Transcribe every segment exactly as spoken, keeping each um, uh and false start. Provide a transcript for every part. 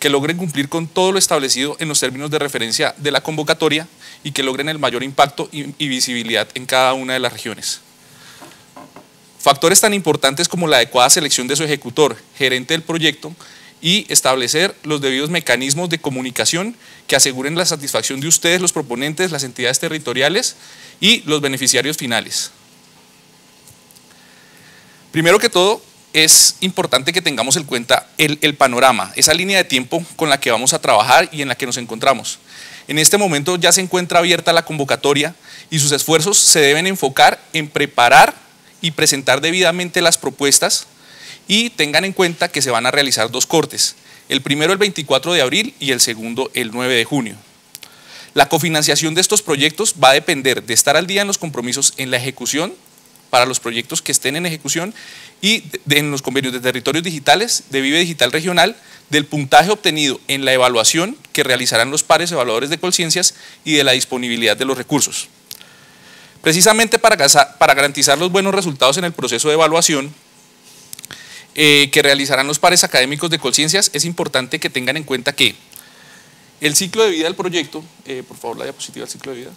que logren cumplir con todo lo establecido en los términos de referencia de la convocatoria y que logren el mayor impacto y, y visibilidad en cada una de las regiones. Factores tan importantes como la adecuada selección de su ejecutor, gerente del proyecto, y establecer los debidos mecanismos de comunicación que aseguren la satisfacción de ustedes, los proponentes, las entidades territoriales y los beneficiarios finales. Primero que todo, es importante que tengamos en cuenta el, el panorama, esa línea de tiempo con la que vamos a trabajar y en la que nos encontramos. En este momento ya se encuentra abierta la convocatoria y sus esfuerzos se deben enfocar en preparar y presentar debidamente las propuestas, y tengan en cuenta que se van a realizar dos cortes, el primero el veinticuatro de abril y el segundo el nueve de junio. La cofinanciación de estos proyectos va a depender de estar al día en los compromisos en la ejecución, para los proyectos que estén en ejecución, y de, de, en los convenios de territorios digitales, de Vive Digital Regional, del puntaje obtenido en la evaluación que realizarán los pares evaluadores de Colciencias y de la disponibilidad de los recursos. Precisamente para, para garantizar los buenos resultados en el proceso de evaluación eh, que realizarán los pares académicos de Colciencias, es importante que tengan en cuenta que el ciclo de vida del proyecto, eh, por favor la diapositiva del ciclo de vida,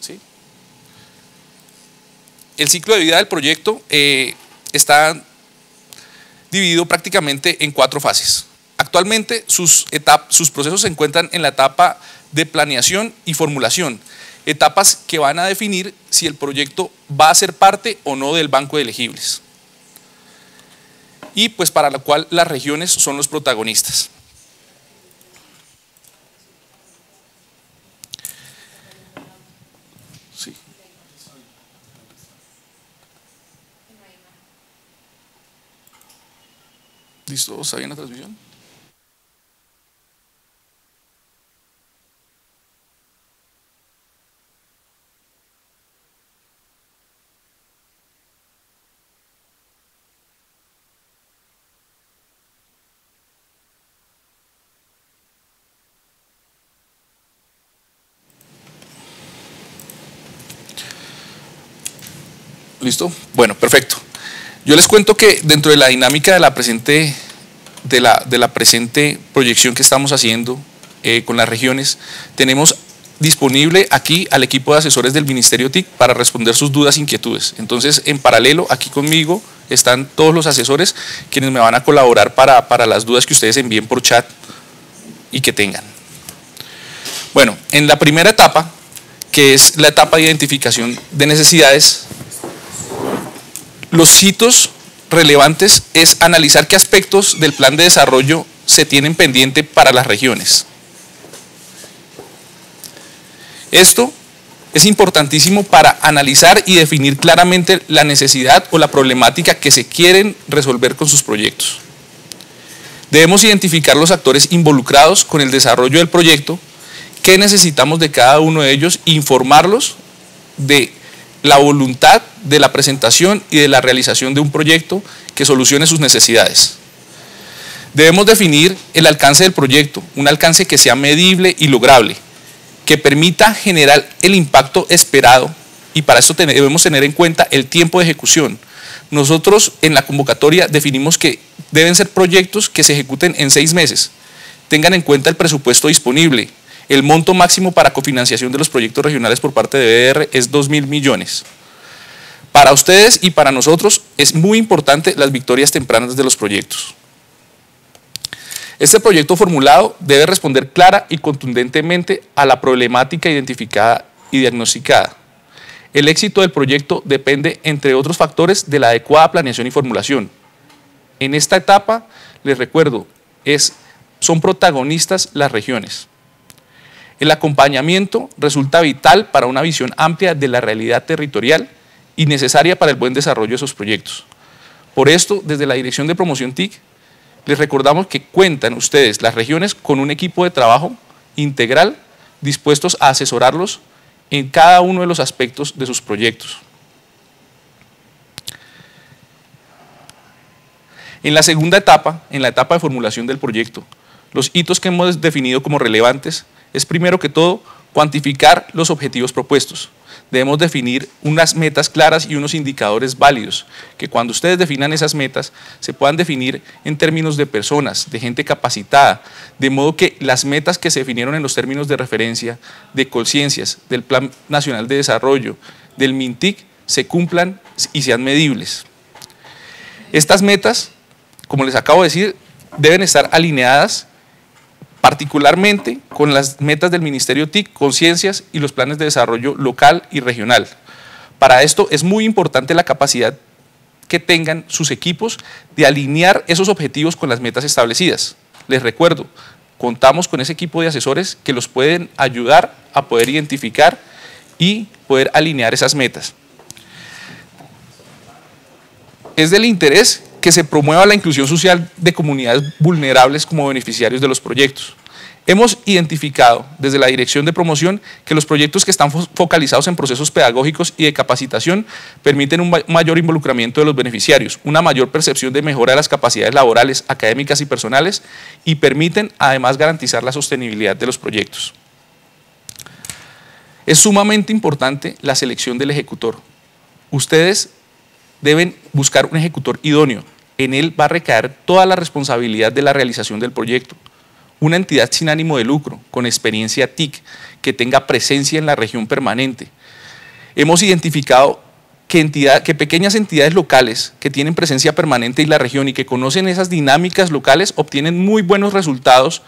¿sí? El ciclo de vida del proyecto eh, está dividido prácticamente en cuatro fases. Actualmente sus, etapa, sus procesos se encuentran en la etapa de planeación y formulación, etapas que van a definir si el proyecto va a ser parte o no del banco de elegibles, y pues para la cual las regiones son los protagonistas. ¿Listo? ¿Está bien la transmisión? ¿Listo? Bueno, perfecto. Yo les cuento que dentro de la dinámica de la presente, de la, de la presente proyección que estamos haciendo eh, con las regiones, tenemos disponible aquí al equipo de asesores del Ministerio T I C para responder sus dudas e inquietudes. Entonces, en paralelo, aquí conmigo están todos los asesores quienes me van a colaborar para, para las dudas que ustedes envíen por chat y que tengan. Bueno, en la primera etapa, que es la etapa de identificación de necesidades, los hitos relevantes es analizar qué aspectos del plan de desarrollo se tienen pendiente para las regiones. Esto es importantísimo para analizar y definir claramente la necesidad o la problemática que se quieren resolver con sus proyectos. Debemos identificar los actores involucrados con el desarrollo del proyecto, qué necesitamos de cada uno de ellos, informarlos de la voluntad de la presentación y de la realización de un proyecto que solucione sus necesidades. Debemos definir el alcance del proyecto, un alcance que sea medible y lograble, que permita generar el impacto esperado, y para esto debemos tener en cuenta el tiempo de ejecución. Nosotros en la convocatoria definimos que deben ser proyectos que se ejecuten en seis meses. Tengan en cuenta el presupuesto disponible. El monto máximo para cofinanciación de los proyectos regionales por parte de B D R es dos mil millones. Para ustedes y para nosotros es muy importante las victorias tempranas de los proyectos. Este proyecto formulado debe responder clara y contundentemente a la problemática identificada y diagnosticada. El éxito del proyecto depende, entre otros factores, de la adecuada planeación y formulación. En esta etapa, les recuerdo, es, son protagonistas las regiones. El acompañamiento resulta vital para una visión amplia de la realidad territorial y necesaria para el buen desarrollo de esos proyectos. Por esto, desde la Dirección de Promoción T I C, les recordamos que cuentan ustedes, las regiones, con un equipo de trabajo integral dispuestos a asesorarlos en cada uno de los aspectos de sus proyectos. En la segunda etapa, en la etapa de formulación del proyecto, los hitos que hemos definido como relevantes es primero que todo Cuantificar los objetivos propuestos. Debemos definir unas metas claras y unos indicadores válidos, que cuando ustedes definan esas metas se puedan definir en términos de personas, de gente capacitada, de modo que las metas que se definieron en los términos de referencia de Colciencias, del Plan Nacional de Desarrollo, del MINTIC, se cumplan y sean medibles. Estas metas, como les acabo de decir, deben estar alineadas particularmente con las metas del Ministerio T I C, Colciencias y los planes de desarrollo local y regional. Para esto es muy importante la capacidad que tengan sus equipos de alinear esos objetivos con las metas establecidas. Les recuerdo, contamos con ese equipo de asesores que los pueden ayudar a poder identificar y poder alinear esas metas. Es del interés que se promueva la inclusión social de comunidades vulnerables como beneficiarios de los proyectos. Hemos identificado desde la Dirección de Promoción que los proyectos que están focalizados en procesos pedagógicos y de capacitación permiten un mayor involucramiento de los beneficiarios, una mayor percepción de mejora de las capacidades laborales, académicas y personales, y permiten además garantizar la sostenibilidad de los proyectos. Es sumamente importante la selección del ejecutor. Ustedes deben buscar un ejecutor idóneo. En él va a recaer toda la responsabilidad de la realización del proyecto. Una entidad sin ánimo de lucro, con experiencia T I C, que tenga presencia en la región permanente. Hemos identificado que, entidad, que pequeñas entidades locales que tienen presencia permanente en la región y que conocen esas dinámicas locales obtienen muy buenos resultados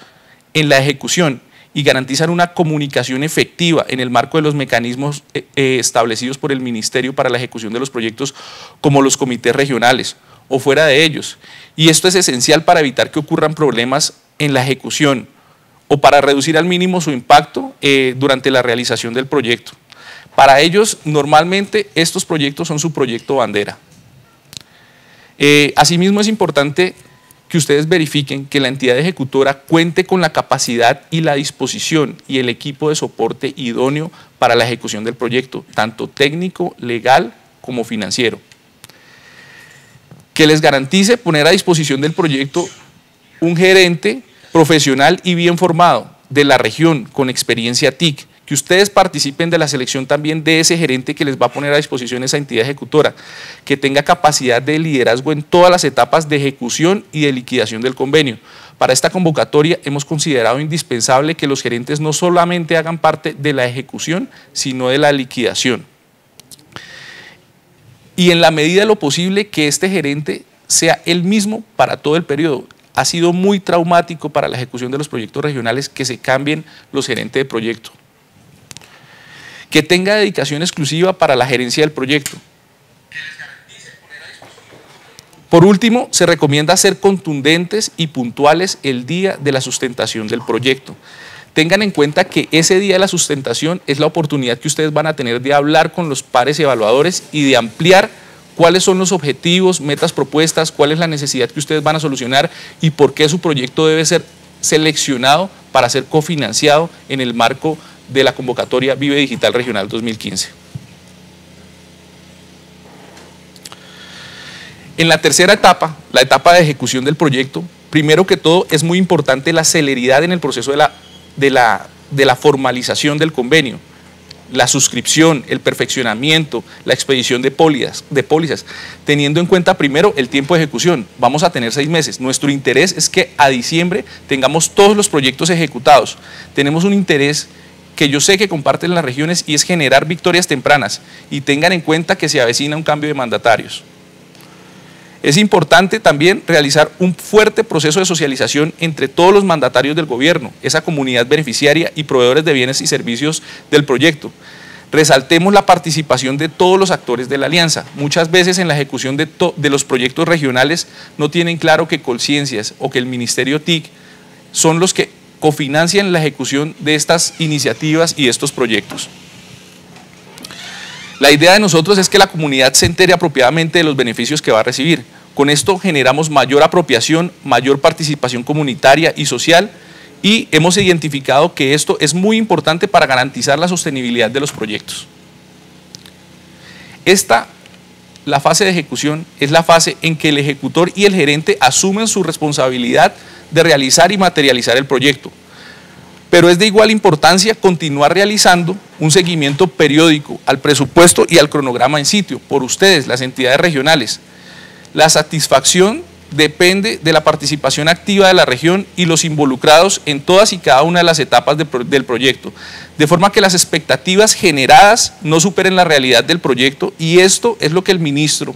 en la ejecución y garantizan una comunicación efectiva en el marco de los mecanismos establecidos por el Ministerio para la ejecución de los proyectos, como los comités regionales o fuera de ellos. Y esto es esencial para evitar que ocurran problemas en la ejecución o para reducir al mínimo su impacto eh, durante la realización del proyecto. Para ellos, normalmente, estos proyectos son su proyecto bandera. Eh, asimismo, es importante que ustedes verifiquen que la entidad ejecutora cuente con la capacidad y la disposición y el equipo de soporte idóneo para la ejecución del proyecto, tanto técnico, legal como financiero. Que les garantice poner a disposición del proyecto un gerente profesional y bien formado de la región con experiencia T I C, que ustedes participen de la selección también de ese gerente que les va a poner a disposición esa entidad ejecutora, que tenga capacidad de liderazgo en todas las etapas de ejecución y de liquidación del convenio. Para esta convocatoria hemos considerado indispensable que los gerentes no solamente hagan parte de la ejecución, sino de la liquidación. Y en la medida de lo posible que este gerente sea el mismo para todo el periodo. Ha sido muy traumático para la ejecución de los proyectos regionales que se cambien los gerentes de proyecto. Que tenga dedicación exclusiva para la gerencia del proyecto. Por último, se recomienda ser contundentes y puntuales el día de la sustentación del proyecto. Tengan en cuenta que ese día de la sustentación es la oportunidad que ustedes van a tener de hablar con los pares evaluadores y de ampliar cuáles son los objetivos, metas propuestas, cuál es la necesidad que ustedes van a solucionar y por qué su proyecto debe ser seleccionado para ser cofinanciado en el marco de la convocatoria Vive Digital Regional dos mil quince. En la tercera etapa, la etapa de ejecución del proyecto, primero que todo es muy importante la celeridad en el proceso de la, de la, de la formalización del convenio, la suscripción, el perfeccionamiento, la expedición de pólizas, de pólizas, teniendo en cuenta primero el tiempo de ejecución. Vamos a tener seis meses. Nuestro interés es que a diciembre tengamos todos los proyectos ejecutados. Tenemos un interés que yo sé que comparten las regiones y es generar victorias tempranas, y tengan en cuenta que se avecina un cambio de mandatarios. Es importante también realizar un fuerte proceso de socialización entre todos los mandatarios del gobierno, esa comunidad beneficiaria y proveedores de bienes y servicios del proyecto. Resaltemos la participación de todos los actores de la alianza. Muchas veces en la ejecución de, de los proyectos regionales no tienen claro que Colciencias o que el Ministerio T I C son los que cofinancian la ejecución de estas iniciativas y de estos proyectos. La idea de nosotros es que la comunidad se entere apropiadamente de los beneficios que va a recibir. Con esto generamos mayor apropiación, mayor participación comunitaria y social, y hemos identificado que esto es muy importante para garantizar la sostenibilidad de los proyectos. Esta La fase de ejecución es la fase en que el ejecutor y el gerente asumen su responsabilidad de realizar y materializar el proyecto. pero es de igual importancia continuar realizando un seguimiento periódico al presupuesto y al cronograma en sitio por ustedes, las entidades regionales. La satisfacción depende de la participación activa de la región y los involucrados en todas y cada una de las etapas de pro- del proyecto, de forma que las expectativas generadas no superen la realidad del proyecto, y esto es lo que el ministro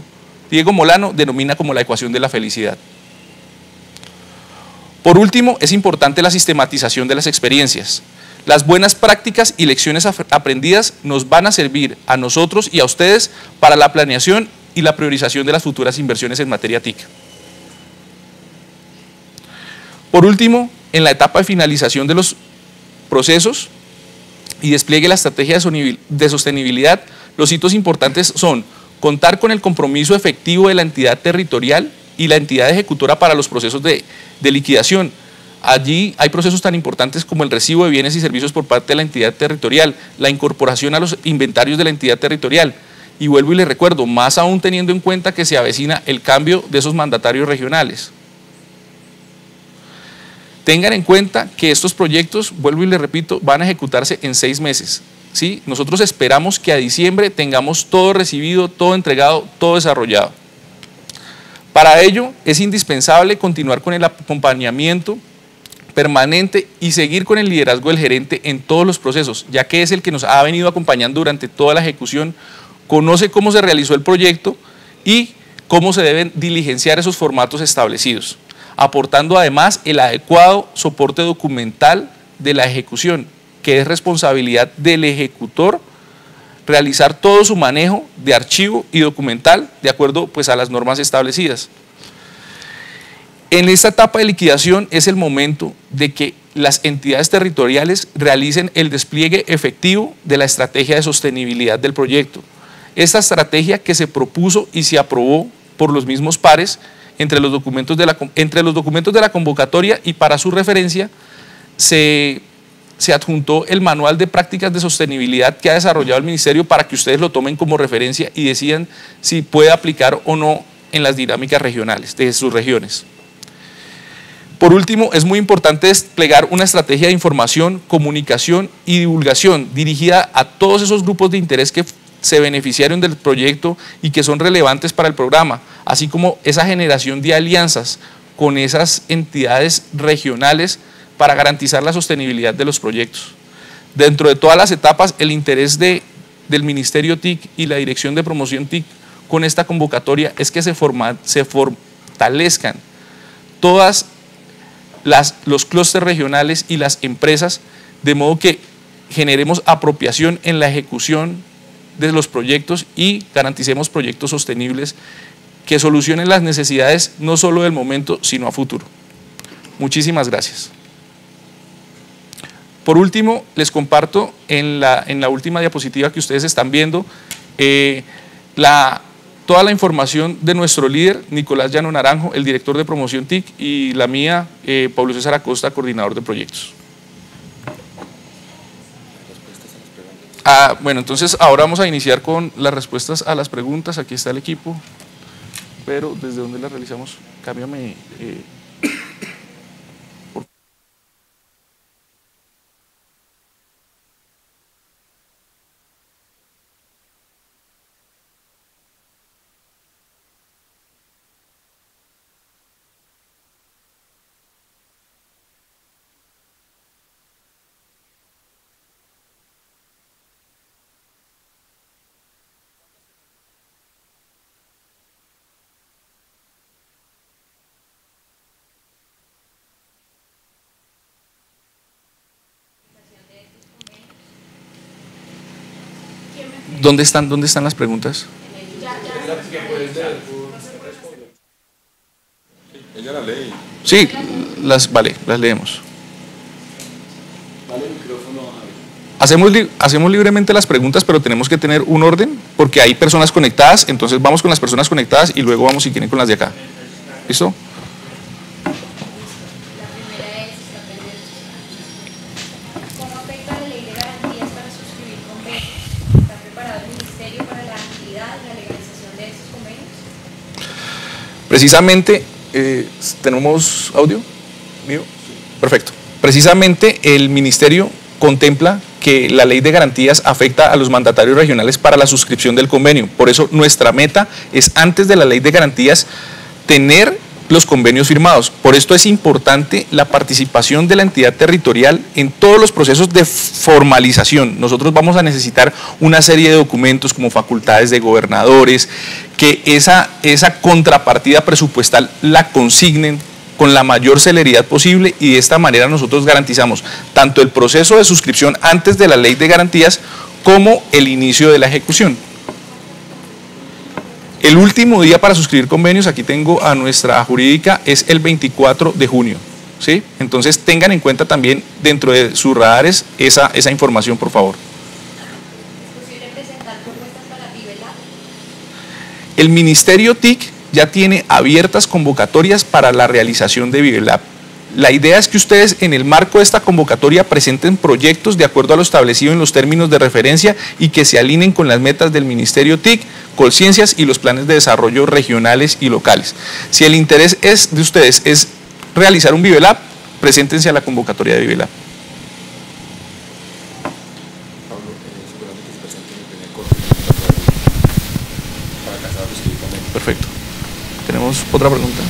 Diego Molano denomina como la ecuación de la felicidad. Por último, es importante la sistematización de las experiencias. Las buenas prácticas y lecciones aprendidas nos van a servir a nosotros y a ustedes para la planeación y la priorización de las futuras inversiones en materia T I C. Por último, en la etapa de finalización de los procesos y despliegue de la estrategia de sostenibilidad, los hitos importantes son contar con el compromiso efectivo de la entidad territorial y la entidad ejecutora para los procesos de, de liquidación. Allí hay procesos tan importantes como el recibo de bienes y servicios por parte de la entidad territorial, la incorporación a los inventarios de la entidad territorial, y vuelvo y les recuerdo, más aún teniendo en cuenta que se avecina el cambio de esos mandatarios regionales. Tengan en cuenta que estos proyectos, vuelvo y les repito, van a ejecutarse en seis meses, ¿sí? Nosotros esperamos que a diciembre tengamos todo recibido, todo entregado, todo desarrollado. Para ello es indispensable continuar con el acompañamiento permanente y seguir con el liderazgo del gerente en todos los procesos, ya que es el que nos ha venido acompañando durante toda la ejecución, conoce cómo se realizó el proyecto y cómo se deben diligenciar esos formatos establecidos, aportando además el adecuado soporte documental de la ejecución, que es responsabilidad del ejecutor realizar todo su manejo de archivo y documental de acuerdo pues a las normas establecidas. En esta etapa de liquidación es el momento de que las entidades territoriales realicen el despliegue efectivo de la estrategia de sostenibilidad del proyecto. Esta estrategia que se propuso y se aprobó por los mismos pares entre los documentos de la, entre los documentos de la convocatoria, y para su referencia se... se adjuntó el manual de prácticas de sostenibilidad que ha desarrollado el Ministerio para que ustedes lo tomen como referencia y decidan si puede aplicar o no en las dinámicas regionales de sus regiones. Por último, es muy importante desplegar una estrategia de información, comunicación y divulgación dirigida a todos esos grupos de interés que se beneficiaron del proyecto y que son relevantes para el programa, así como esa generación de alianzas con esas entidades regionales para garantizar la sostenibilidad de los proyectos. Dentro de todas las etapas, el interés de, del Ministerio T I C y la Dirección de Promoción T I C con esta convocatoria es que se, forma, se fortalezcan todas las, los clústeres regionales y las empresas, de modo que generemos apropiación en la ejecución de los proyectos y garanticemos proyectos sostenibles que solucionen las necesidades no solo del momento, sino a futuro. Muchísimas gracias. Por último, les comparto en la, en la última diapositiva que ustedes están viendo eh, la, toda la información de nuestro líder, Nicolás Llano Naranjo, el director de Promoción T I C, y la mía, eh, Pablo César Acosta, coordinador de proyectos. Ah, bueno, entonces ahora vamos a iniciar con las respuestas a las preguntas. Aquí está el equipo, pero ¿desde dónde las realizamos? Cámbiame... Eh. ¿Dónde están, ¿Dónde están las preguntas? Ella la lee. Sí, las, vale, las leemos. Hacemos, hacemos libremente las preguntas, pero tenemos que tener un orden, porque hay personas conectadas, entonces vamos con las personas conectadas y luego vamos, si quieren, con las de acá. ¿Listo? Precisamente, eh, ¿tenemos audio mío? Perfecto. Precisamente el Ministerio contempla que la ley de garantías afecta a los mandatarios regionales para la suscripción del convenio. Por eso nuestra meta es, antes de la ley de garantías, tener los convenios firmados. Por esto es importante la participación de la entidad territorial en todos los procesos de formalización. Nosotros vamos a necesitar una serie de documentos como facultades de gobernadores, que esa, esa contrapartida presupuestal la consignen con la mayor celeridad posible, y de esta manera nosotros garantizamos tanto el proceso de suscripción antes de la ley de garantías como el inicio de la ejecución. El último día para suscribir convenios, aquí tengo a nuestra jurídica, es el veinticuatro de junio, ¿sí? Entonces tengan en cuenta también dentro de sus radares esa, esa información, por favor. ¿Es posible presentar propuestas para Vive Lab? El Ministerio T I C ya tiene abiertas convocatorias para la realización de Vive Lab. La idea es que ustedes, en el marco de esta convocatoria, presenten proyectos de acuerdo a lo establecido en los términos de referencia y que se alineen con las metas del Ministerio T I C, Colciencias y los planes de desarrollo regionales y locales. Si el interés es de ustedes es realizar un Vive Lab, preséntense a la convocatoria de Vive Lab. Perfecto. ¿Tenemos otra pregunta?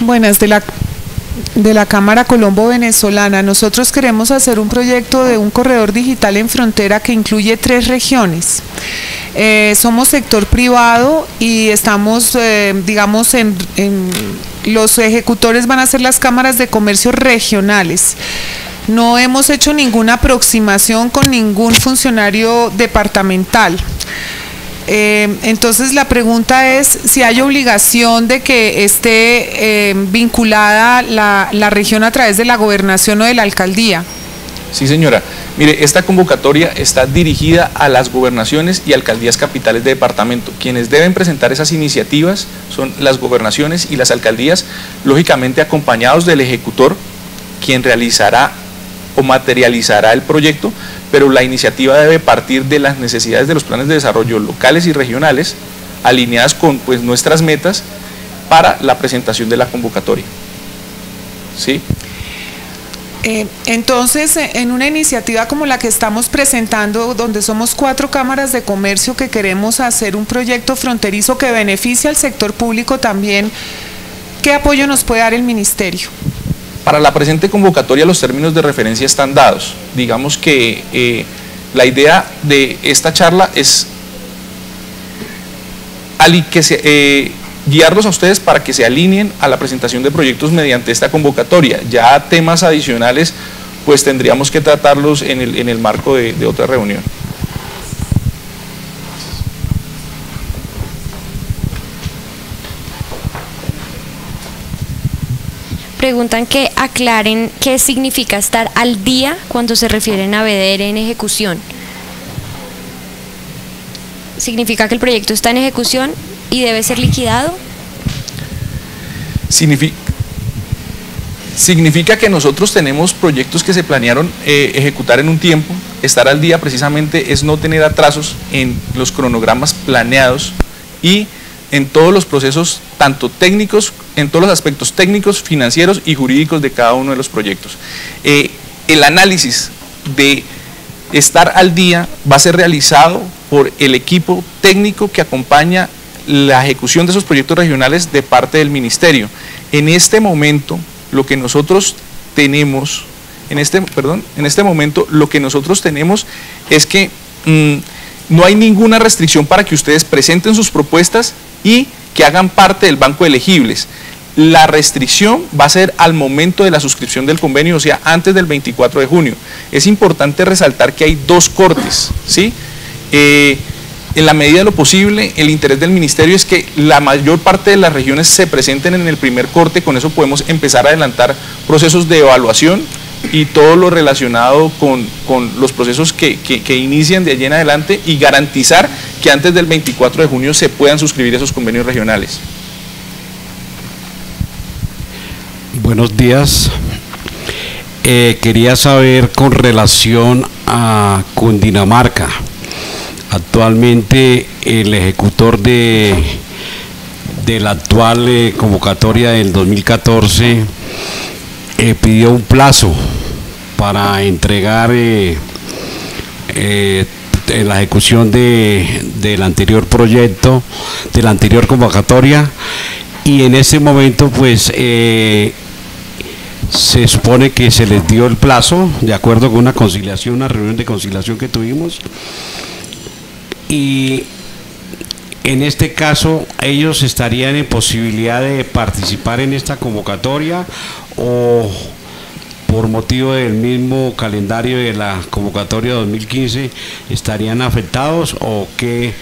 Buenas, de la, de la Cámara Colombo-Venezolana. Nosotros queremos hacer un proyecto de un corredor digital en frontera que incluye tres regiones. Eh, somos sector privado y estamos, eh, digamos, en, en los ejecutores van a ser las cámaras de comercio regionales. No hemos hecho ninguna aproximación con ningún funcionario departamental. Eh, entonces la pregunta es si hay obligación de que esté eh, vinculada la, la región a través de la gobernación o de la alcaldía. Sí, señora. Mire, esta convocatoria está dirigida a las gobernaciones y alcaldías capitales de departamento. Quienes deben presentar esas iniciativas son las gobernaciones y las alcaldías, lógicamente acompañados del ejecutor, quien realizará o materializará el proyecto, pero la iniciativa debe partir de las necesidades de los planes de desarrollo locales y regionales, alineadas con, pues, nuestras metas para la presentación de la convocatoria. ¿Sí? Eh, entonces, en una iniciativa como la que estamos presentando, donde somos cuatro cámaras de comercio que queremos hacer un proyecto fronterizo que beneficie al sector público también, ¿qué apoyo nos puede dar el ministerio? Para la presente convocatoria los términos de referencia están dados. Digamos que eh, la idea de esta charla es que se, eh, guiarlos a ustedes para que se alineen a la presentación de proyectos mediante esta convocatoria. Ya temas adicionales pues tendríamos que tratarlos en el, en el marco de, de otra reunión. Preguntan que aclaren qué significa estar al día cuando se refieren a B D R en ejecución. ¿Significa que el proyecto está en ejecución y debe ser liquidado? Significa, significa que nosotros tenemos proyectos que se planearon eh, ejecutar en un tiempo. Estar al día precisamente es no tener atrasos en los cronogramas planeados y en todos los procesos, tanto técnicos, en todos los aspectos técnicos, financieros y jurídicos de cada uno de los proyectos. Eh, el análisis de estar al día va a ser realizado por el equipo técnico que acompaña la ejecución de esos proyectos regionales de parte del ministerio. En este momento, lo que nosotros tenemos, en este, perdón, en este momento, lo que nosotros tenemos es que mmm, no hay ninguna restricción para que ustedes presenten sus propuestas y que hagan parte del banco de elegibles. La restricción va a ser al momento de la suscripción del convenio, o sea, antes del veinticuatro de junio. Es importante resaltar que hay dos cortes, ¿sí? Eh, en la medida de lo posible, el interés del ministerio es que la mayor parte de las regiones se presenten en el primer corte. Con eso podemos empezar a adelantar procesos de evaluación y todo lo relacionado con, con los procesos que, que, que inician de allí en adelante, y garantizar que antes del veinticuatro de junio se puedan suscribir esos convenios regionales. Buenos días. eh, quería saber con relación a Cundinamarca. Actualmente el ejecutor de, de la actual eh, convocatoria del dos mil catorce eh, pidió un plazo para entregar eh, eh, en la ejecución de, del anterior proyecto, de la anterior convocatoria, y en ese momento pues eh, se supone que se les dio el plazo de acuerdo con una conciliación, una reunión de conciliación que tuvimos, y en este caso ellos estarían en posibilidad de participar en esta convocatoria, o por motivo del mismo calendario de la convocatoria dos mil quince, ¿estarían afectados o qué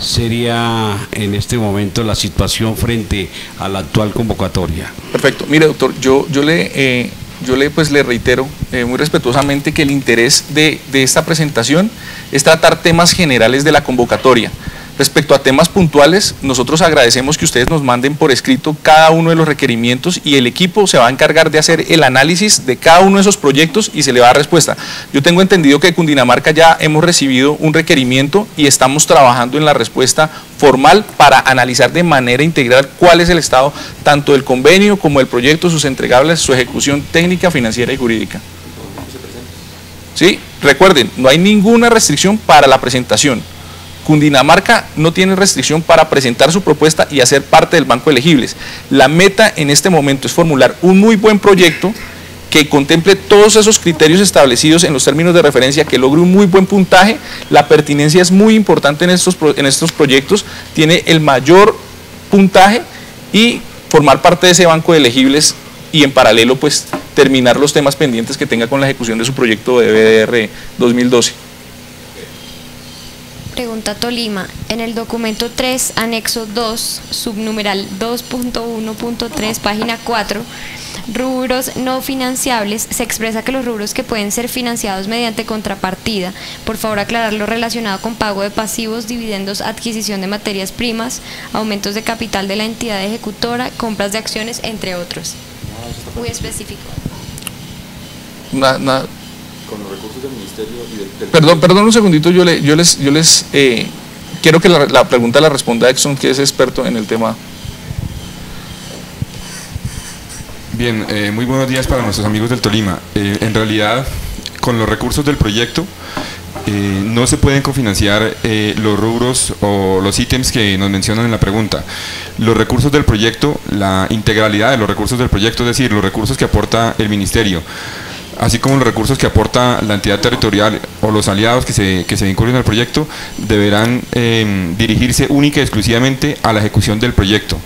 sería en este momento la situación frente a la actual convocatoria? Perfecto. Mire, doctor, yo, yo le, eh, yo le, pues, le reitero eh, muy respetuosamente que el interés de, de esta presentación es tratar temas generales de la convocatoria. Respecto a temas puntuales, nosotros agradecemos que ustedes nos manden por escrito cada uno de los requerimientos y el equipo se va a encargar de hacer el análisis de cada uno de esos proyectos y se le va a dar respuesta. Yo tengo entendido que de Cundinamarca ya hemos recibido un requerimiento y estamos trabajando en la respuesta formal para analizar de manera integral cuál es el estado tanto del convenio como del proyecto, sus entregables, su ejecución técnica, financiera y jurídica. ¿Sí? Recuerden, no hay ninguna restricción para la presentación. Cundinamarca no tiene restricción para presentar su propuesta y hacer parte del banco de elegibles. La meta en este momento es formular un muy buen proyecto que contemple todos esos criterios establecidos en los términos de referencia, que logre un muy buen puntaje. La pertinencia es muy importante en estos, en estos proyectos, tiene el mayor puntaje, y formar parte de ese banco de elegibles y en paralelo pues terminar los temas pendientes que tenga con la ejecución de su proyecto de B D R dos mil doce. Pregunta Tolima. En el documento tres, anexo dos, subnumeral dos punto uno punto tres, página cuatro, rubros no financiables, se expresa que los rubros que pueden ser financiados mediante contrapartida, por favor aclarar lo relacionado con pago de pasivos, dividendos, adquisición de materias primas, aumentos de capital de la entidad ejecutora, compras de acciones, entre otros. Muy específico. No, no. Con los recursos del Ministerio y del, del... Perdón, perdón un segundito, yo, le, yo les, yo les eh, quiero que la, la pregunta la responda Edson, que es experto en el tema. Bien, eh, muy buenos días para nuestros amigos del Tolima. Eh, en realidad, con los recursos del proyecto, eh, no se pueden cofinanciar eh, los rubros o los ítems que nos mencionan en la pregunta. Los recursos del proyecto, la integralidad de los recursos del proyecto, es decir, los recursos que aporta el Ministerio, así como los recursos que aporta la entidad territorial o los aliados que se, que se vinculen al proyecto, deberán eh, dirigirse única y exclusivamente a la ejecución del proyecto.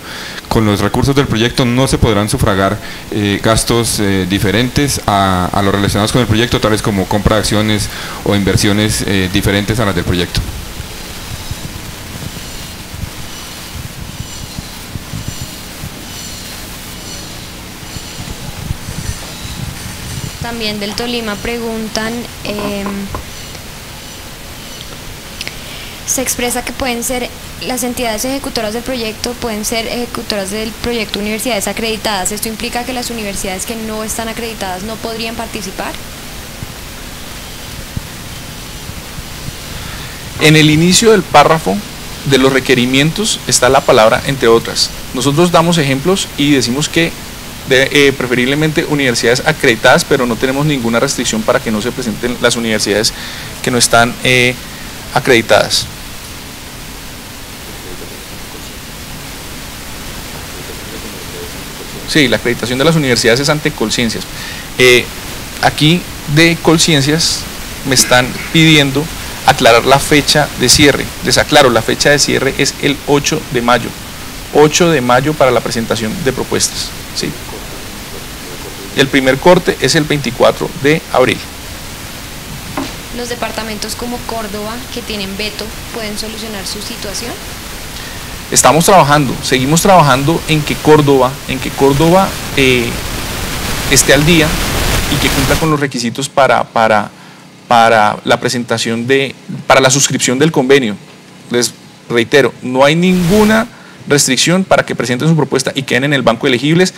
Con los recursos del proyecto no se podrán sufragar eh, gastos eh, diferentes a, a los relacionados con el proyecto, tales como compra de acciones o inversiones eh, diferentes a las del proyecto. También del Tolima preguntan, eh, se expresa que pueden ser las entidades ejecutoras del proyecto, pueden ser ejecutoras del proyecto universidades acreditadas. ¿Esto implica que las universidades que no están acreditadas no podrían participar? En el inicio del párrafo de los requerimientos está la palabra entre otras. Nosotros damos ejemplos y decimos que De, eh, preferiblemente universidades acreditadas, pero no tenemos ninguna restricción para que no se presenten las universidades que no están eh, acreditadas. Sí, la acreditación de las universidades es ante Colciencias. Eh, aquí de Colciencias me están pidiendo aclarar la fecha de cierre. Les aclaro, la fecha de cierre es el ocho de mayo. ocho de mayo para la presentación de propuestas. ¿Sí? El primer corte es el veinticuatro de abril. ¿Los departamentos como Córdoba, que tienen veto, pueden solucionar su situación? Estamos trabajando, seguimos trabajando en que Córdoba, en que Córdoba eh, esté al día y que cumpla con los requisitos para, para, para la presentación de, para la suscripción del convenio. Les reitero, no hay ninguna restricción para que presenten su propuesta y queden en el banco de elegibles.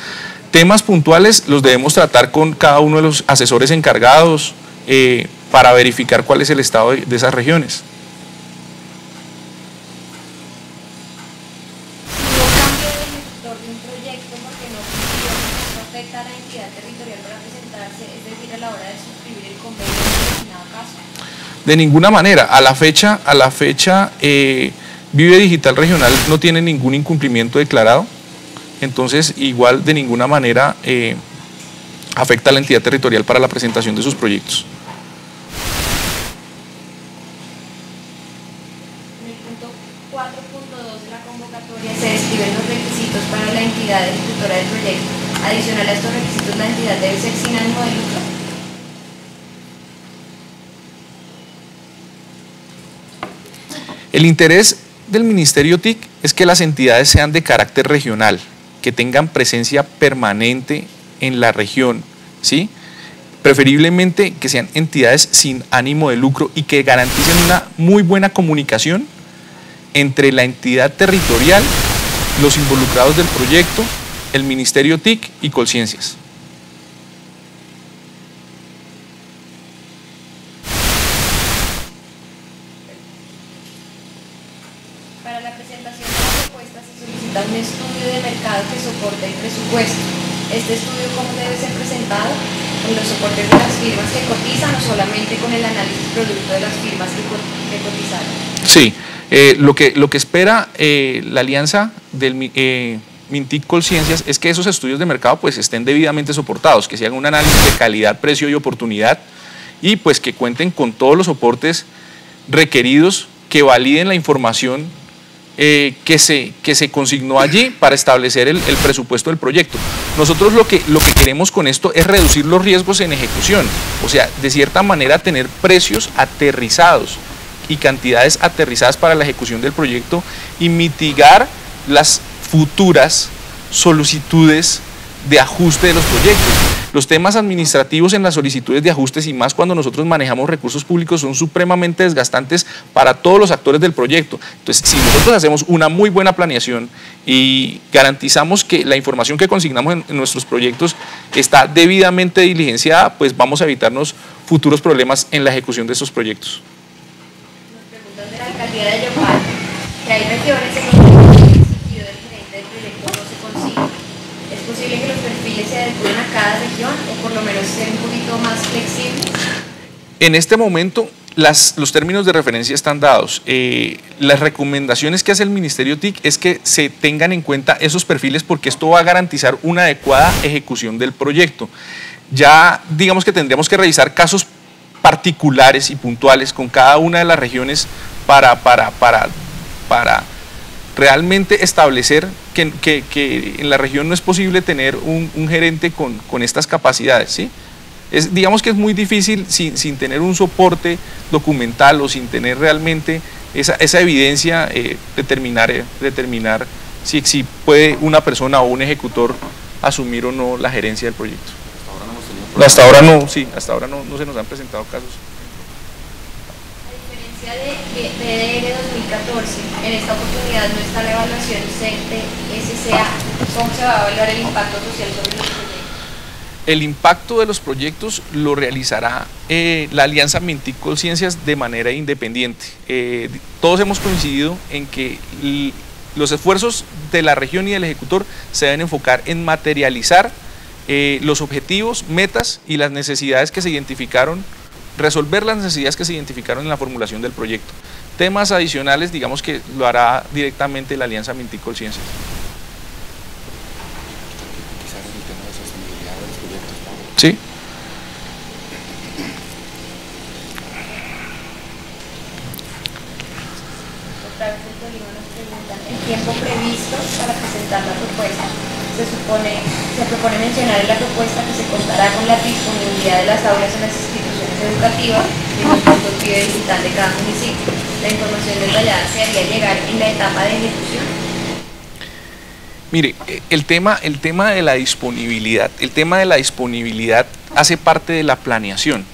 Temas puntuales los debemos tratar con cada uno de los asesores encargados eh, para verificar cuál es el estado de esas regiones. De ninguna manera. A la fecha, a la fecha eh, Vive Digital Regional no tiene ningún incumplimiento declarado, entonces igual de ninguna manera eh, afecta a la entidad territorial para la presentación de sus proyectos. En el punto cuatro punto dos de la convocatoria se describen los requisitos para la entidad ejecutora del proyecto. Adicional a estos requisitos, la entidad debe ser sin ánimo de lucro. El interés del Ministerio T I C es que las entidades sean de carácter regional, que tengan presencia permanente en la región, ¿sí? Preferiblemente que sean entidades sin ánimo de lucro y que garanticen una muy buena comunicación entre la entidad territorial, los involucrados del proyecto, el Ministerio T I C y Colciencias. Este estudio, ¿cómo debe ser presentado? Con los soportes de las firmas que cotizan o solamente con el análisis producto de las firmas que cotizaron. Sí, eh, lo, que, lo que espera eh, la alianza del eh, Mintic Colciencias es que esos estudios de mercado pues estén debidamente soportados, que se haga un análisis de calidad, precio y oportunidad y pues que cuenten con todos los soportes requeridos que validen la información Eh, que, se, que se consignó allí para establecer el, el presupuesto del proyecto. Nosotros lo que, lo que queremos con esto es reducir los riesgos en ejecución, o sea, de cierta manera tener precios aterrizados y cantidades aterrizadas para la ejecución del proyecto y mitigar las futuras solicitudes de ajuste de los proyectos. Los temas administrativos en las solicitudes de ajustes y más cuando nosotros manejamos recursos públicos son supremamente desgastantes para todos los actores del proyecto. Entonces, si nosotros hacemos una muy buena planeación y garantizamos que la información que consignamos en, en nuestros proyectos está debidamente diligenciada, pues vamos a evitarnos futuros problemas en la ejecución de esos proyectos. Nos preguntan de la alcaldía de Yopal, que hay regiones en las que el sentido del gerente del proyecto no se consigue. ¿Es posible que los perfiles se adecúen a cada región o por lo menos ser un poquito más flexibles? En este momento las, los términos de referencia están dados. Eh, las recomendaciones que hace el Ministerio T I C es que se tengan en cuenta esos perfiles porque esto va a garantizar una adecuada ejecución del proyecto. Ya digamos que tendríamos que revisar casos particulares y puntuales con cada una de las regiones para, para, para, para realmente establecer que, que, que en la región no es posible tener un, un gerente con, con estas capacidades, ¿sí? Es, digamos que es muy difícil sin, sin tener un soporte documental o sin tener realmente esa, esa evidencia, eh, determinar, eh, determinar si, si puede una persona o un ejecutor asumir o no la gerencia del proyecto. Hasta ahora no, hasta ahora no, sí, hasta ahora no, no se nos han presentado casos. De B D R dos mil catorce, en esta oportunidad no está la evaluación C T S C A. ¿Cómo se va a evaluar el impacto social sobre los proyectos? El impacto de los proyectos lo realizará eh, la alianza Mintic Colciencias de manera independiente. Eh, todos hemos coincidido en que los esfuerzos de la región y del ejecutor se deben enfocar en materializar eh, los objetivos, metas y las necesidades que se identificaron, resolver las necesidades que se identificaron en la formulación del proyecto. Temas adicionales, digamos que lo hará directamente la alianza Mintic Colciencias. Quizás el tema de sostenibilidad de los proyectos, ¿no? Sí. Otra vez en Tolima nos preguntan el tiempo previsto para presentar la propuesta. Se supone, se propone mencionar en la propuesta que se contará con la disponibilidad de las aulas en las instituciones educativa y los puntos Vive Digital de cada municipio. La información detallada se haría llegar en la etapa de ejecución. Mire, el tema, el tema de la disponibilidad, el tema de la disponibilidad hace parte de la planeación.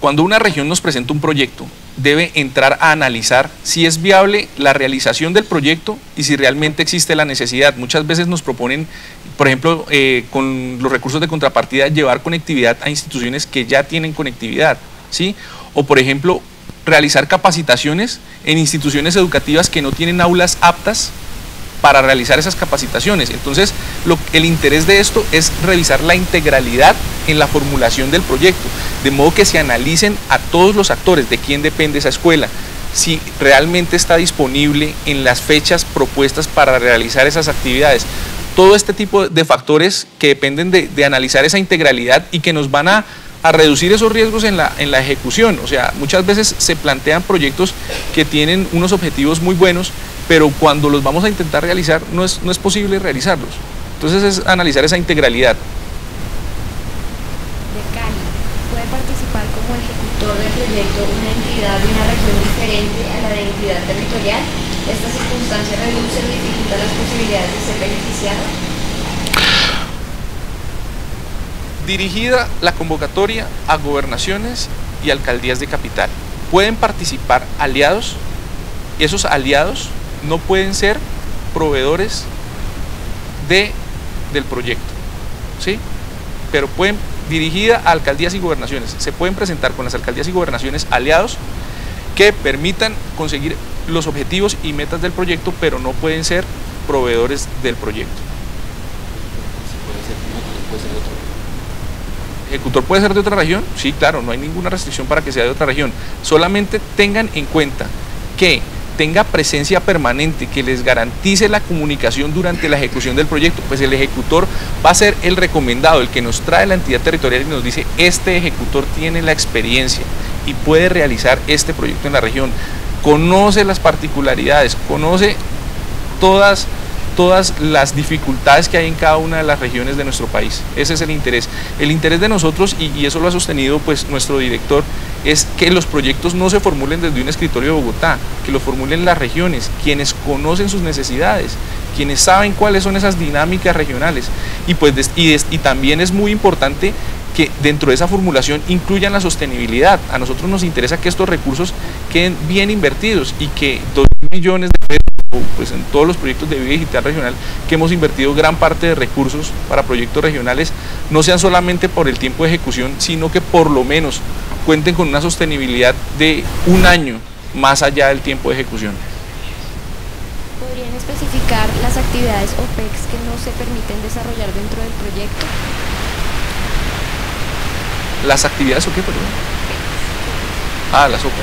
Cuando una región nos presenta un proyecto, debe entrar a analizar si es viable la realización del proyecto y si realmente existe la necesidad. Muchas veces nos proponen, por ejemplo, eh, con los recursos de contrapartida, llevar conectividad a instituciones que ya tienen conectividad, ¿sí? O, por ejemplo, realizar capacitaciones en instituciones educativas que no tienen aulas aptas para realizar esas capacitaciones. Entonces, lo, el interés de esto es revisar la integralidad en la formulación del proyecto, de modo que se analicen a todos los actores, de quién depende esa escuela, si realmente está disponible en las fechas propuestas para realizar esas actividades. Todo este tipo de factores que dependen de, de analizar esa integralidad y que nos van a, a reducir esos riesgos en la, en la ejecución. O sea, muchas veces se plantean proyectos que tienen unos objetivos muy buenos, pero cuando los vamos a intentar realizar no es, no es posible realizarlos. Entonces es analizar esa integralidad. Del proyecto una entidad de una región diferente a la de entidad territorial, ¿esta circunstancia reduce o dificulta las posibilidades de ser beneficiado? Dirigida la convocatoria a gobernaciones y alcaldías de capital. Pueden participar aliados, y esos aliados no pueden ser proveedores de, del proyecto, ¿sí? Pero pueden, dirigida a alcaldías y gobernaciones, se pueden presentar con las alcaldías y gobernaciones aliados que permitan conseguir los objetivos y metas del proyecto, pero no pueden ser proveedores del proyecto. ¿El ejecutor puede ser de otra región? Sí, claro, no hay ninguna restricción para que sea de otra región. Solamente tengan en cuenta que tenga presencia permanente, que les garantice la comunicación durante la ejecución del proyecto, pues el ejecutor va a ser el recomendado, el que nos trae la entidad territorial y nos dice, este ejecutor tiene la experiencia y puede realizar este proyecto en la región, conoce las particularidades, conoce todas, todas las dificultades que hay en cada una de las regiones de nuestro país. Ese es el interés. El interés de nosotros, y, y eso lo ha sostenido pues nuestro director, es que los proyectos no se formulen desde un escritorio de Bogotá, que los formulen las regiones, quienes conocen sus necesidades, quienes saben cuáles son esas dinámicas regionales. Y, pues, y, des, y también es muy importante que dentro de esa formulación incluyan la sostenibilidad. A nosotros nos interesa que estos recursos queden bien invertidos y que dos millones de pesos, pues en todos los proyectos de Vive Digital Regional que hemos invertido gran parte de recursos para proyectos regionales, no sean solamente por el tiempo de ejecución, sino que por lo menos cuenten con una sostenibilidad de un año más allá del tiempo de ejecución. ¿Podrían especificar las actividades O P E X que no se permiten desarrollar dentro del proyecto? ¿Las actividades o qué, perdón? Ah, las O P E X.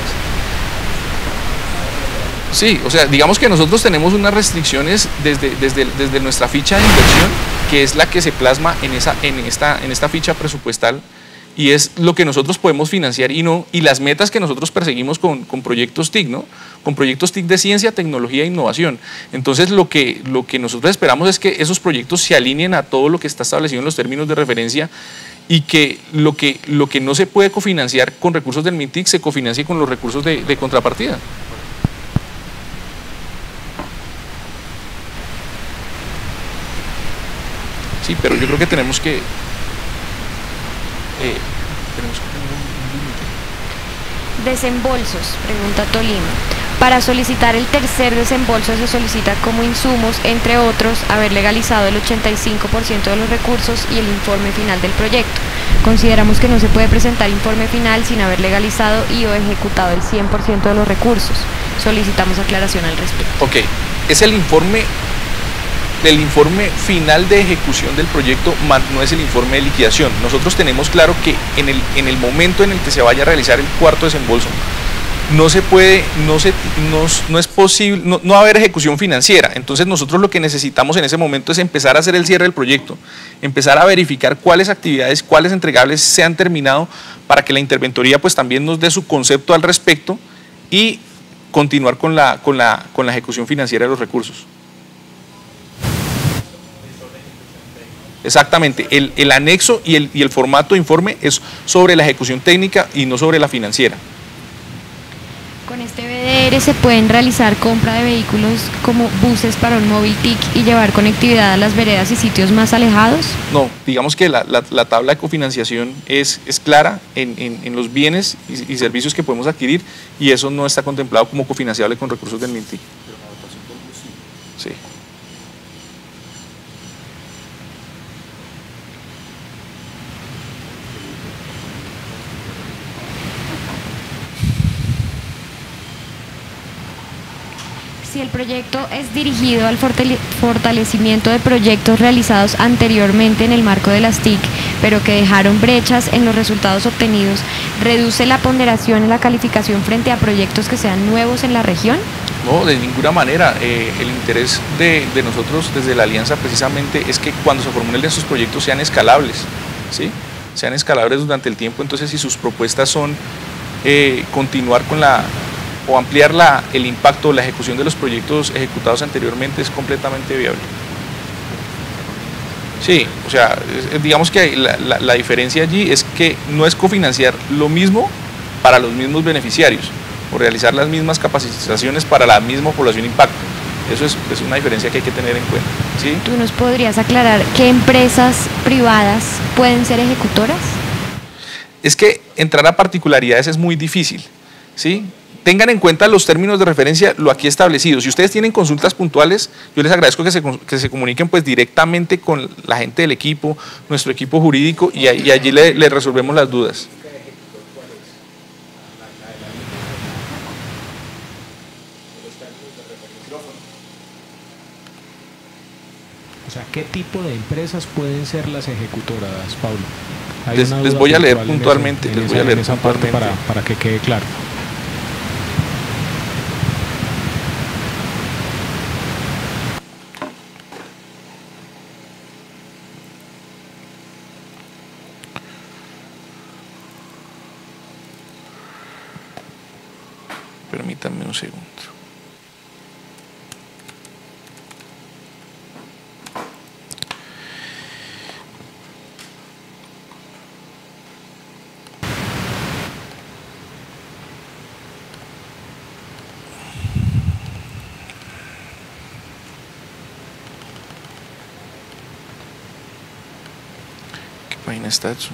Sí, o sea, digamos que nosotros tenemos unas restricciones desde, desde, desde nuestra ficha de inversión, que es la que se plasma en, esa, en, esta, en esta ficha presupuestal, y es lo que nosotros podemos financiar y no, y las metas que nosotros perseguimos con, con proyectos T I C, ¿no? Con proyectos T I C de ciencia, tecnología e innovación. Entonces, lo que, lo que nosotros esperamos es que esos proyectos se alineen a todo lo que está establecido en los términos de referencia, y que lo que, lo que no se puede cofinanciar con recursos del MINTIC se cofinancie con los recursos de, de contrapartida. Sí, pero yo creo que tenemos que... Eh, tenemos que tener un límite. Desembolsos, pregunta Tolima. Para solicitar el tercer desembolso se solicita como insumos, entre otros, haber legalizado el ochenta y cinco por ciento de los recursos y el informe final del proyecto. Consideramos que no se puede presentar informe final sin haber legalizado y o ejecutado el cien por ciento de los recursos. Solicitamos aclaración al respecto. Ok, es el informe... el informe final de ejecución del proyecto, más no es el informe de liquidación. Nosotros tenemos claro que en el, en el momento en el que se vaya a realizar el cuarto desembolso, no se puede, no, se, no, no es posible, no, no va a haber ejecución financiera. Entonces nosotros lo que necesitamos en ese momento es empezar a hacer el cierre del proyecto, empezar a verificar cuáles actividades, cuáles entregables se han terminado, para que la interventoría pues también nos dé su concepto al respecto y continuar con la, con la, con la ejecución financiera de los recursos. Exactamente, el, el anexo y el, y el formato de informe es sobre la ejecución técnica y no sobre la financiera. Con este B D R se pueden realizar compra de vehículos como buses para un móvil T I C y llevar conectividad a las veredas y sitios más alejados. No, digamos que la, la, la tabla de cofinanciación es, es clara en, en, en los bienes y, y servicios que podemos adquirir, y eso no está contemplado como cofinanciable con recursos del MINTIC. Sí. Si el proyecto es dirigido al fortalecimiento de proyectos realizados anteriormente en el marco de las T I C, pero que dejaron brechas en los resultados obtenidos, ¿reduce la ponderación en la calificación frente a proyectos que sean nuevos en la región? No, de ninguna manera. Eh, el interés de, de nosotros desde la Alianza precisamente es que cuando se formulen estos proyectos sean escalables, ¿sí? Sean escalables durante el tiempo. Entonces, si sus propuestas son eh, continuar con la... o ampliar la, el impacto o la ejecución de los proyectos ejecutados anteriormente, es completamente viable. Sí, o sea, digamos que la, la, la diferencia allí es que no es cofinanciar lo mismo para los mismos beneficiarios o realizar las mismas capacitaciones para la misma población impacto. Eso es, es una diferencia que hay que tener en cuenta, ¿sí? ¿Tú nos podrías aclarar qué empresas privadas pueden ser ejecutoras? Es que entrar a particularidades es muy difícil, ¿sí? Tengan en cuenta los términos de referencia, lo aquí establecido. Si ustedes tienen consultas puntuales, yo les agradezco que se, que se comuniquen pues directamente con la gente del equipo, nuestro equipo jurídico, y, y allí le, le resolvemos las dudas. O sea, ¿qué tipo de empresas pueden ser las ejecutoras, Pablo? Les, les voy a leer puntualmente, les voy a leer puntualmente para, para que quede claro. Permítanme un segundo. ¿Qué página está hecho?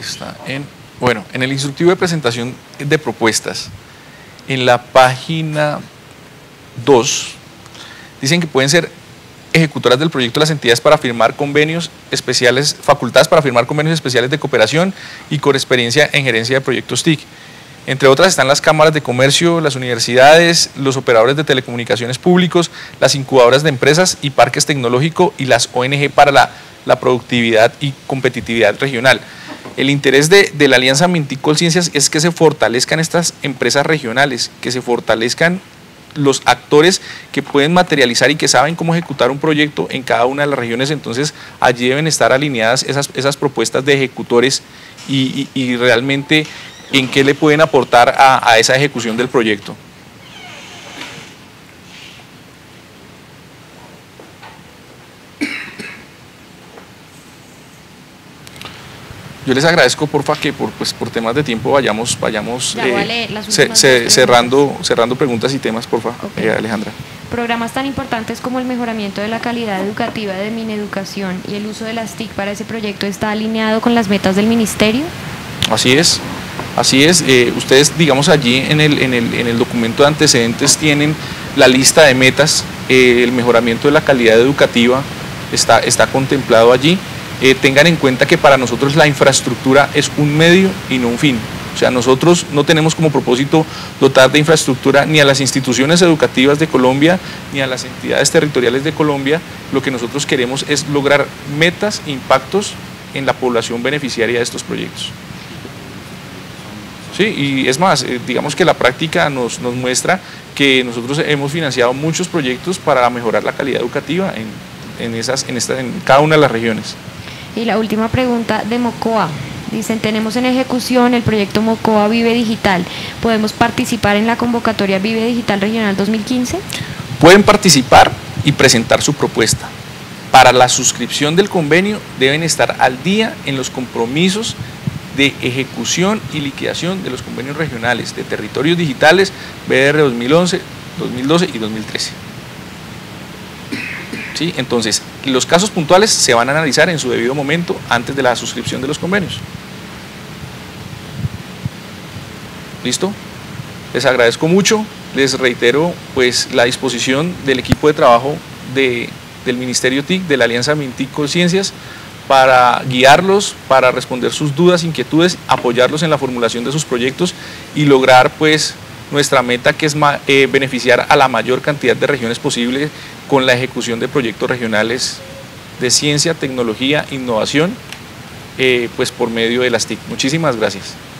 Está en, bueno, en el instructivo de presentación de propuestas, en la página dos, dicen que pueden ser ejecutoras del proyecto las entidades para firmar convenios especiales, facultades para firmar convenios especiales de cooperación y con experiencia en gerencia de proyectos T I C. Entre otras están las cámaras de comercio, las universidades, los operadores de telecomunicaciones públicos, las incubadoras de empresas y parques tecnológicos y las O N G para la, la productividad y competitividad regional. El interés de, de la Alianza MINTIC Colciencias es que se fortalezcan estas empresas regionales, que se fortalezcan los actores que pueden materializar y que saben cómo ejecutar un proyecto en cada una de las regiones. Entonces allí deben estar alineadas esas, esas propuestas de ejecutores y, y, y realmente en qué le pueden aportar a, a esa ejecución del proyecto. Yo les agradezco, porfa, que por, pues, por temas de tiempo vayamos, vayamos eh, vale, se, se, cerrando, cerrando preguntas y temas, porfa, okay. eh, Alejandra. Programas tan importantes como el mejoramiento de la calidad educativa de Mineducación y el uso de las T I C para ese proyecto está alineado con las metas del Ministerio. Así es, así es. Eh, ustedes, digamos, allí en el, en, el, en el documento de antecedentes tienen la lista de metas, eh, el mejoramiento de la calidad educativa está, está contemplado allí. Eh, tengan en cuenta que para nosotros la infraestructura es un medio y no un fin. O sea, nosotros no tenemos como propósito dotar de infraestructura ni a las instituciones educativas de Colombia, ni a las entidades territoriales de Colombia. Lo que nosotros queremos es lograr metas e impactos en la población beneficiaria de estos proyectos. Sí, y es más, eh, digamos que la práctica nos, nos muestra que nosotros hemos financiado muchos proyectos para mejorar la calidad educativa en, en, esas, en, esta, en cada una de las regiones. Y la última pregunta de Mocoa. Dicen, tenemos en ejecución el proyecto Mocoa Vive Digital. ¿Podemos participar en la convocatoria Vive Digital Regional dos mil quince? Pueden participar y presentar su propuesta. Para la suscripción del convenio deben estar al día en los compromisos de ejecución y liquidación de los convenios regionales de territorios digitales B D R dos mil once, dos mil doce y dos mil trece. ¿Sí? Entonces, los casos puntuales se van a analizar en su debido momento antes de la suscripción de los convenios. ¿Listo? Les agradezco mucho, les reitero pues la disposición del equipo de trabajo de, del Ministerio T I C, de la Alianza MinTIC Colciencias, para guiarlos, para responder sus dudas, inquietudes, apoyarlos en la formulación de sus proyectos y lograr pues nuestra meta, que es eh, beneficiar a la mayor cantidad de regiones posible con la ejecución de proyectos regionales de ciencia, tecnología, innovación, eh, pues por medio de las T I C. Muchísimas gracias.